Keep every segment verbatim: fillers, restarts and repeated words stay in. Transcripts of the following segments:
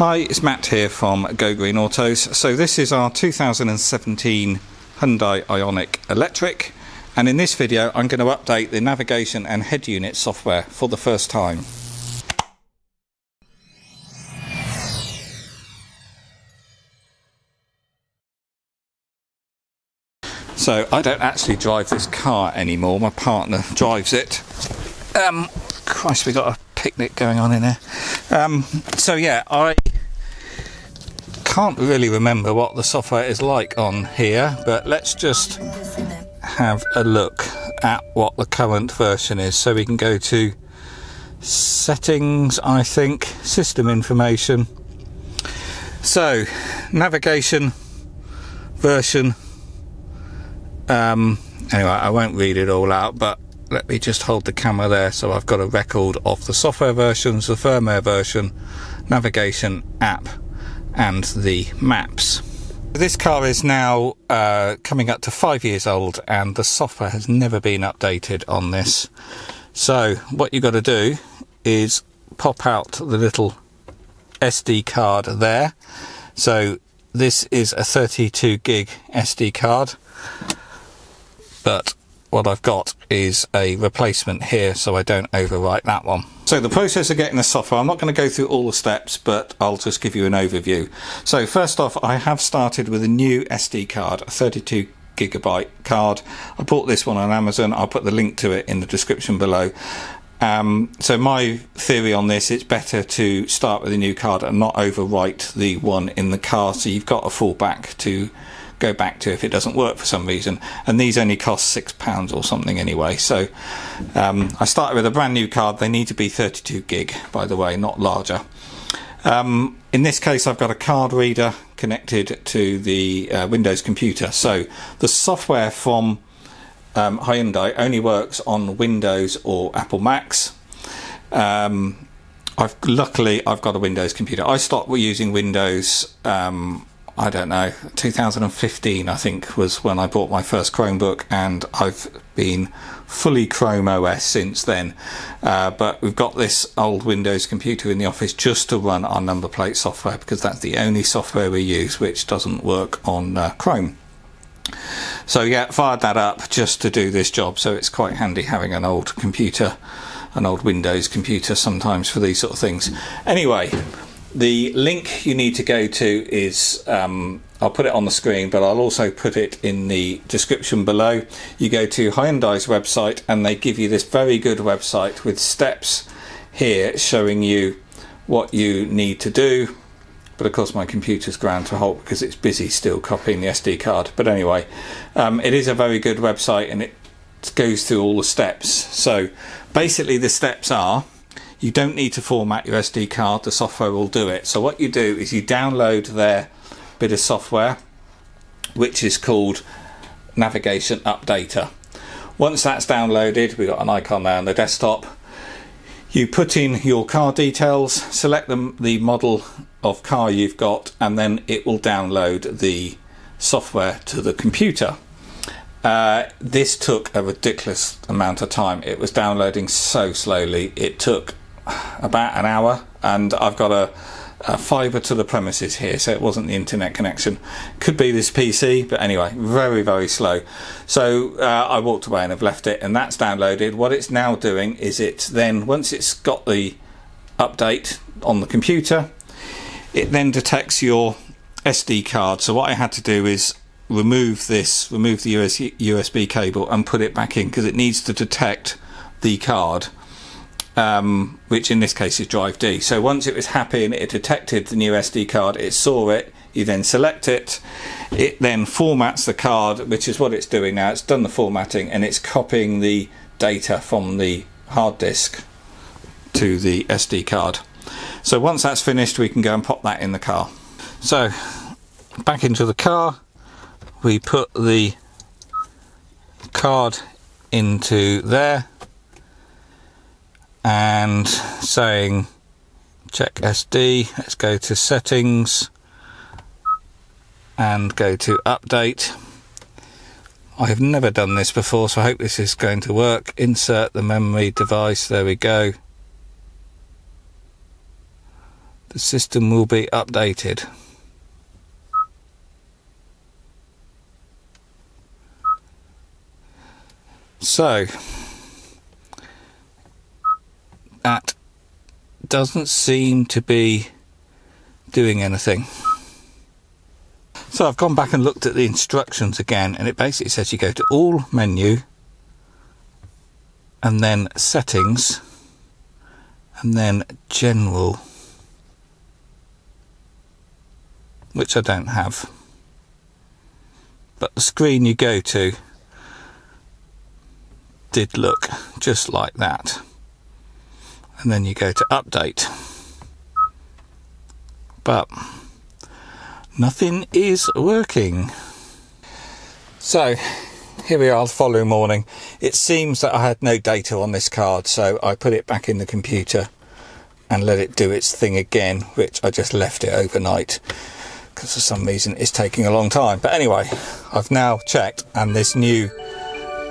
Hi, it's Matt here from Go Green Autos. So this is our two thousand seventeen Hyundai Ioniq electric, and in this video I'm going to update the navigation and head unit software for the first time. So I don't actually drive this car anymore, my partner drives it. Um, Christ, we got a picnic going on in there. Um, so yeah, I can't really remember what the software is like on here, but let's just have a look at what the current version is. So we can go to settings, I think, system information. So navigation version. Um, anyway, I won't read it all out, but let me just hold the camera there so I've got a record of the software versions, the firmware version, navigation app and the maps. This car is now uh, coming up to five years old and the software has never been updated on this. So what you've got to do is pop out the little S D card there. So this is a thirty-two gig S D card, but what I've got is a replacement here so I don't overwrite that one. So the process of getting the software, I'm not going to go through all the steps, but I'll just give you an overview. So first off, I have started with a new S D card, a thirty-two gigabyte card. I bought this one on Amazon. I'll put the link to it in the description below. Um, so my theory on this, it's better to start with a new card and not overwrite the one in the car, so you've got a fallback to go back to if it doesn't work for some reason. And these only cost six pounds or something anyway. So um, I started with a brand new card. They need to be thirty-two gig, by the way, not larger. Um, in this case, I've got a card reader connected to the uh, Windows computer. So the software from um, Hyundai only works on Windows or Apple Macs. Um, I've luckily I've got a Windows computer. I stopped using Windows. Um, I don't know, two thousand fifteen I think was when I bought my first Chromebook, and I've been fully Chrome O S since then. Uh, but we've got this old Windows computer in the office just to run our number plate software, because that's the only software we use which doesn't work on uh, Chrome. So yeah, fired that up just to do this job, so it's quite handy having an old computer, an old Windows computer sometimes for these sort of things. Anyway, the link you need to go to is, um, I'll put it on the screen, but I'll also put it in the description below. You go to Hyundai's website and they give you this very good website with steps here showing you what you need to do. But of course my computer's ground to a halt because it's busy still copying the S D card. But anyway, um, it is a very good website and it goes through all the steps. So basically the steps are, you don't need to format your S D card, the software will do it. So what you do is you download their bit of software, which is called Navigation Updater. Once that's downloaded, we've got an icon there on the desktop, you put in your car details, select them, the model of car you've got, and then it will download the software to the computer. Uh, this took a ridiculous amount of time. It was downloading so slowly, it took about an hour, and I've got a, a fibre to the premises here, so it wasn't the internet connection, could be this P C, but anyway, very very slow. So uh, I walked away and I've left it, and that's downloaded. What it's now doing is, it's then, once it's got the update on the computer, it then detects your S D card. So what I had to do is remove this, remove the U S B cable and put it back in, because it needs to detect the card, um, which in this case is drive D. So once it was happy and it detected the new S D card, it saw it, you then select it, it then formats the card, which is what it's doing now. It's done the formatting and it's copying the data from the hard disk to the S D card. So once that's finished, we can go and pop that in the car. So back into the car, we put the card into there and saying check S D, let's go to settings and go to update. I have never done this before, so I hope this is going to work. Insert the memory device, there we go. the system will be updated. So that doesn't seem to be doing anything. So I've gone back and looked at the instructions again, and it basically says you go to all menu and then settings and then general, which I don't have, but the screen you go to did look just like that. And then you go to update, but nothing is working. So here we are the following morning. It seems that I had no data on this card, so I put it back in the computer and let it do its thing again, which I just left it overnight because for some reason it's taking a long time. But anyway, I've now checked, and this new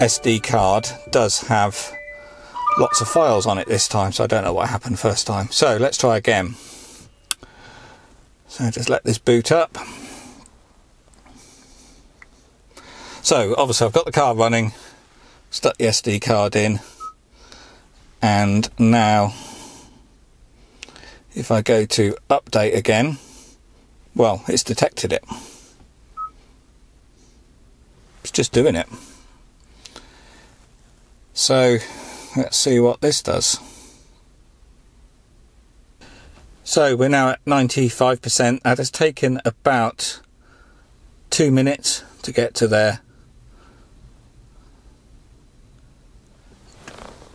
S D card does have lots of files on it this time, so I don't know what happened first time. So let's try again. So just let this boot up. So obviously I've got the car running, stuck the S D card in, and now if I go to update again, well, it's detected it. It's just doing it. So let's see what this does. So we're now at ninety-five percent. That has taken about two minutes to get to there.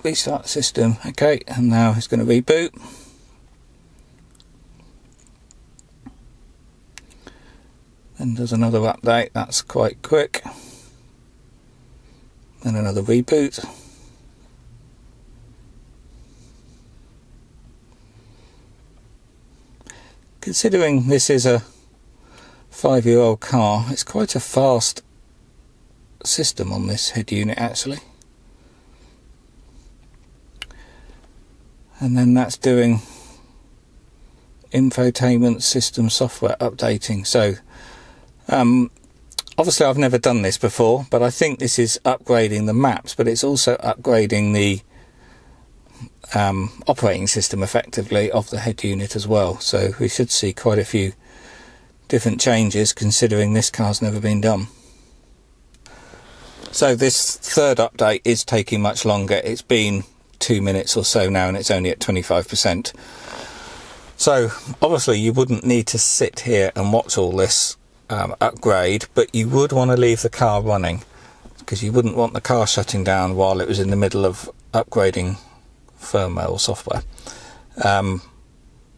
Restart the system. Okay, and now it's going to reboot. Then does another update. That's quite quick. Then another reboot. Considering this is a five-year-old car, it's quite a fast system on this head unit actually. And then that's doing infotainment system software updating. So um, obviously I've never done this before, but I think this is upgrading the maps, but it's also upgrading the Um, operating system effectively of the head unit as well. So we should see quite a few different changes considering this car's never been done. So this third update is taking much longer. It's been two minutes or so now, and it's only at twenty-five percent. So obviously you wouldn't need to sit here and watch all this um, upgrade, but you would want to leave the car running because you wouldn't want the car shutting down while it was in the middle of upgrading firmware or software. Um,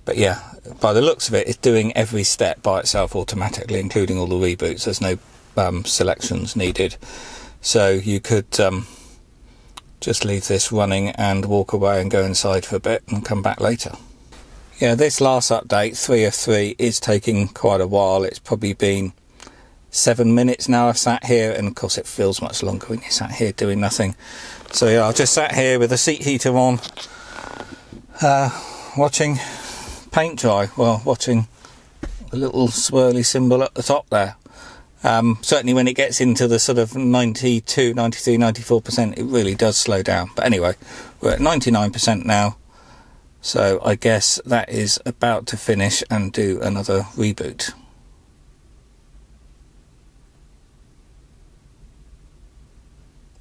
but yeah, by the looks of it, it's doing every step by itself automatically, including all the reboots. There's no um, selections needed. So you could um, just leave this running and walk away and go inside for a bit and come back later. Yeah, this last update, three of three, is taking quite a while. It's probably been seven minutes now I've sat here, and of course it feels much longer when you sat here doing nothing. So yeah, I just sat here with the seat heater on, uh, watching paint dry, well, watching the little swirly symbol at the top there. Um, certainly when it gets into the sort of ninety-two, ninety-three, ninety-four percent, it really does slow down. But anyway, we're at ninety-nine percent now, so I guess that is about to finish and do another reboot.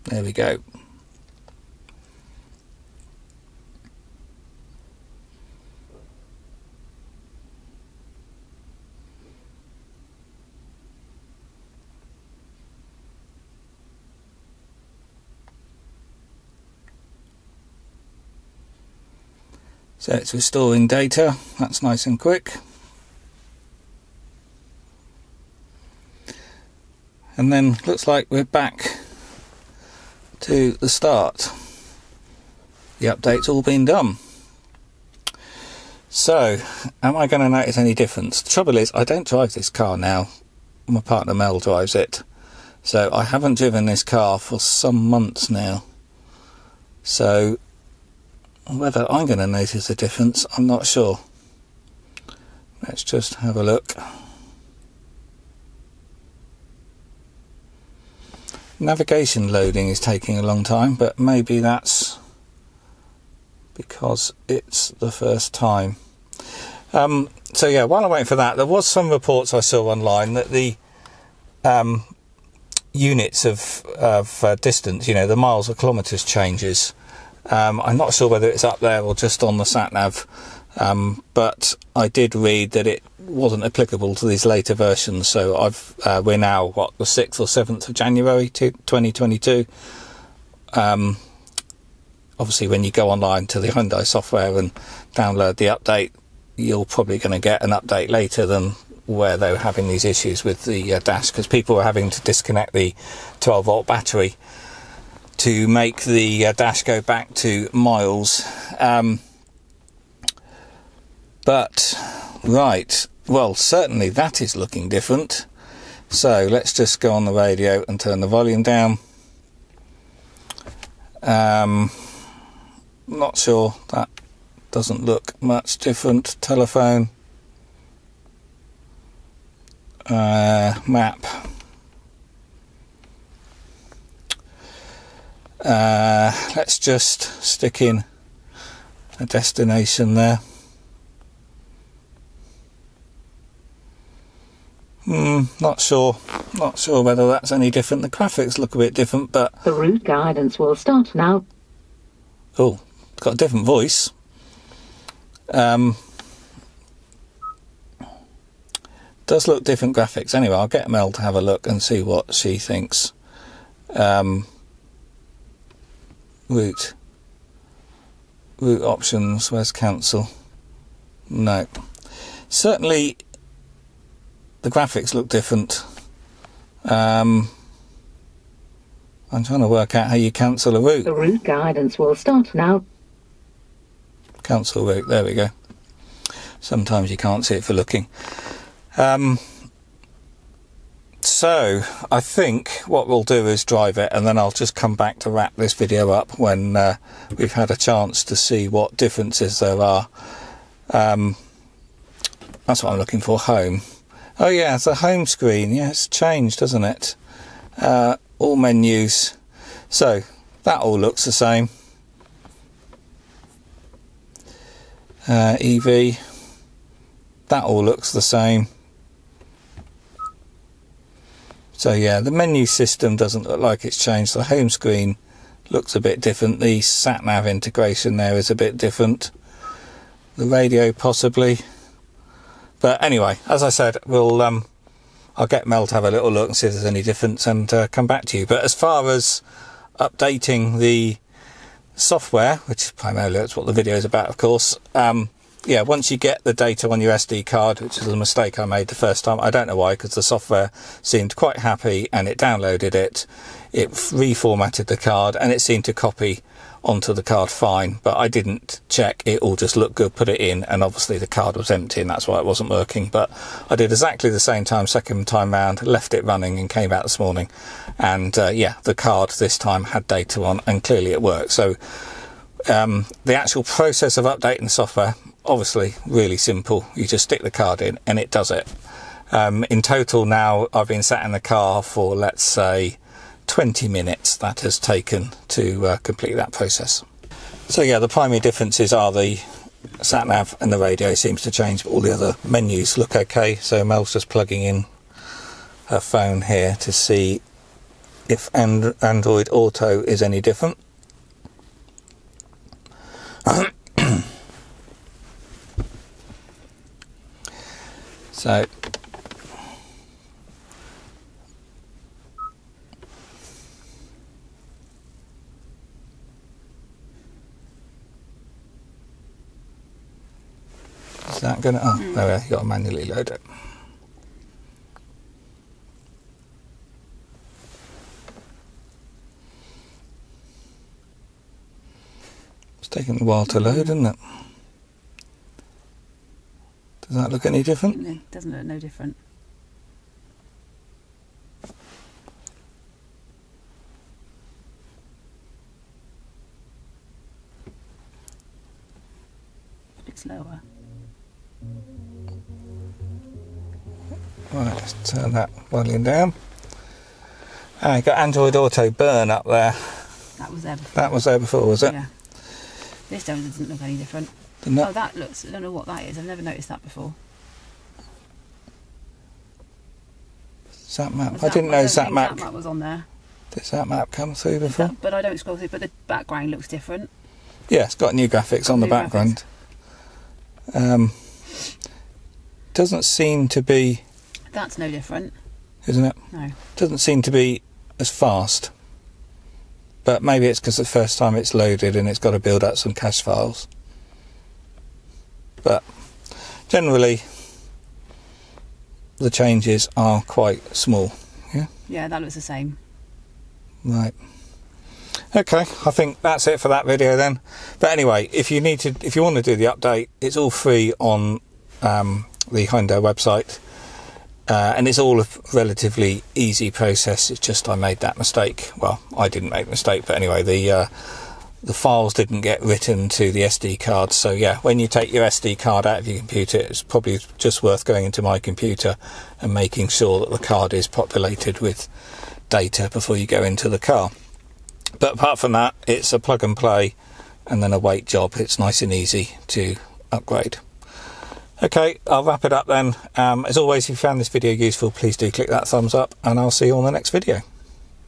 There we go. So it's restoring data. That's nice and quick. And then looks like we're back to the start. The update's all been done. So am I going to notice any difference? The trouble is I don't drive this car now. My partner Mel drives it, so I haven't driven this car for some months now, so whether I'm going to notice a difference, I'm not sure. Let's just have a look. Navigation loading is taking a long time, but maybe that's because it's the first time. Um, so yeah, while I'm waiting for that, there was some reports I saw online that the um, units of, of uh, distance, you know, the miles or kilometres changes. Um, I'm not sure whether it's up there or just on the sat-nav, um, but I did read that it wasn't applicable to these later versions, so I've uh, we're now, what, the sixth or seventh of January twenty twenty-two. Um, obviously, when you go online to the Hyundai software and download the update, you're probably going to get an update later than where they were having these issues with the uh, dash, because people were having to disconnect the twelve volt battery to make the uh, dash go back to miles. Um, but, right, well, certainly that is looking different. So let's just go on the radio and turn the volume down. Um, not sure, that doesn't look much different. Telephone, uh, map. Uh, let's just stick in a destination there. Hmm, not sure. Not sure whether that's any different. The graphics look a bit different, but... The route guidance will start now. Oh, it's got a different voice. Um, does look different graphics. Anyway, I'll get Mel to have a look and see what she thinks. Um... Route. Route options. Where's cancel? No. Certainly, the graphics look different. Um, I'm trying to work out how you cancel a route. The route guidance will start now. Cancel route. There we go. Sometimes you can't see it for looking. Um, So, I think what we'll do is drive it, and then I'll just come back to wrap this video up when uh, we've had a chance to see what differences there are. Um, that's what I'm looking for, home. Oh yeah, it's a home screen. Yeah, it's changed, hasn't it? Uh, all menus. So, that all looks the same. Uh, E V. That all looks the same. So yeah, the menu system doesn't look like it's changed. The home screen looks a bit different. The sat-nav integration there is a bit different. The radio possibly. But anyway, as I said, we'll um, I'll get Mel to have a little look and see if there's any difference and uh, come back to you. But as far as updating the software, which primarily that's what the video is about, of course, um, yeah, once you get the data on your S D card, which is a mistake I made the first time, I don't know why, because the software seemed quite happy and it downloaded it, it reformatted the card and it seemed to copy onto the card fine, but I didn't check, it all just looked good, put it in, and obviously the card was empty and that's why it wasn't working. But I did exactly the same time, second time round, left it running and came out this morning, and uh, yeah, the card this time had data on and clearly it worked. So um, the actual process of updating the software, obviously really simple, you just stick the card in and it does it. Um, in total now I've been sat in the car for, let's say, twenty minutes that has taken to uh, complete that process. So yeah, the primary differences are the sat nav and the radio seems to change, but all the other menus look okay. So Mel's just plugging in her phone here to see if and Android Auto is any different. So, is that going to, oh, there we are, you've got to manually load it. It's taking a while to load, isn't it? Does that look any different? It doesn't look no different. It's lower. Right, let's turn that volume down. Ah, you got Android Auto burn up there. That was there before. That was there before, was it? Yeah. This one doesn't look any different. Didn't oh, that looks, I don't know what that is. I've never noticed that before. Zap map. I didn't know Zap map. Zap map was on there. Did Zap map come through before? But I don't scroll through, but the background looks different. Yeah, it's got new graphics on the background. Um, doesn't seem to be... That's no different. Isn't it? No. Doesn't seem to be as fast. But maybe it's because the first time it's loaded and it's got to build up some cache files. But generally, the changes are quite small. Yeah? Yeah, that looks the same. Right. Okay, I think that's it for that video then. But anyway, if you need to, if you want to do the update, it's all free on um, the Hyundai website, uh, and it's all a relatively easy process. It's just I made that mistake. Well, I didn't make the mistake, but anyway, the uh, the files didn't get written to the S D card. So yeah, when you take your S D card out of your computer, it's probably just worth going into My Computer and making sure that the card is populated with data before you go into the car. But apart from that, it's a plug and play and then a wait job. It's nice and easy to upgrade. Okay, I'll wrap it up then. Um, as always, if you found this video useful, please do click that thumbs up and I'll see you on the next video.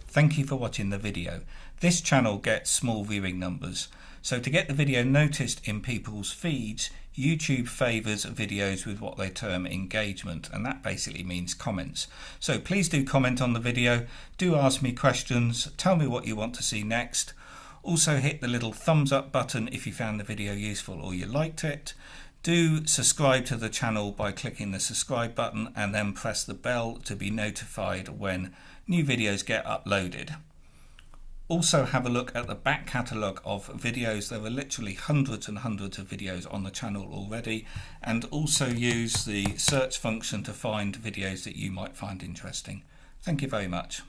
Thank you for watching the video. This channel gets small viewing numbers, so to get the video noticed in people's feeds, YouTube favours videos with what they term engagement, and that basically means comments. So please do comment on the video, do ask me questions, tell me what you want to see next. Also hit the little thumbs up button if you found the video useful or you liked it. Do subscribe to the channel by clicking the subscribe button and then press the bell to be notified when new videos get uploaded. Also have a look at the back catalogue of videos. There are literally hundreds and hundreds of videos on the channel already, and also use the search function to find videos that you might find interesting. Thank you very much.